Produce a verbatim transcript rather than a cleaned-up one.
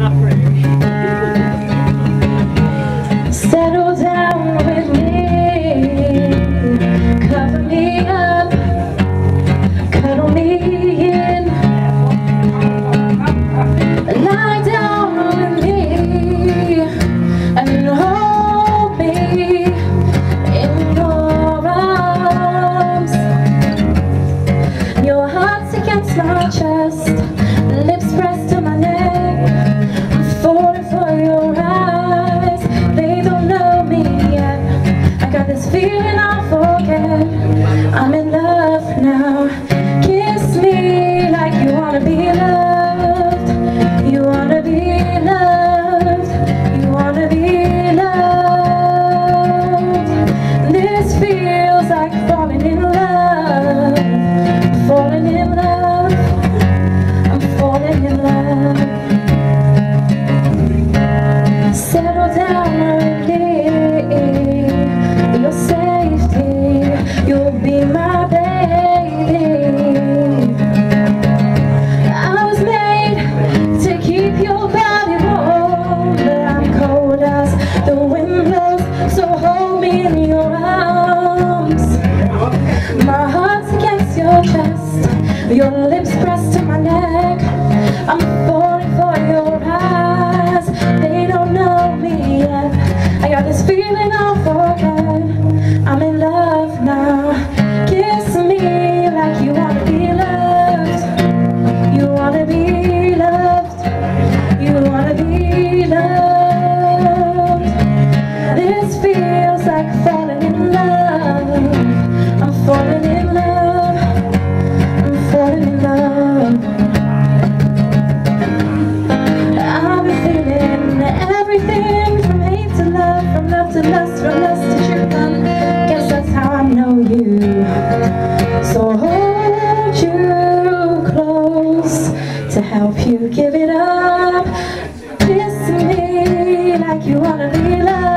Settle down with me, cover me up, cuddle me in, lie down on me, and hold me in your arms. Your heart's against my chest, lips pressed to my neck, I'm falling for your eyes. They don't know me yet, I got this feeling I'll forget. I'm in love now. Kiss me like you wanna be loved, you wanna be loved, you wanna be loved. This feels like falling in love, falling in love. Settle down with me, your safety, you'll be my baby. I was made to keep your body warm, but I'm cold as the wind blows, so hold me in your arms. My heart's against your chest, your lips pressed to my neck, I'm falling for your eyes. They don't know me yet, I got this feeling I'll forget. I'm in love now. Kiss me like you wanna be loved, you wanna be loved, you wanna be loved. This feels like falling in love, I'm falling in love, I'm falling in love. Everything from hate to love, from love to lust, from lust to truth, and guess that's how I know you. So hold you close to help you give it up. Kiss me like you wanna be loved.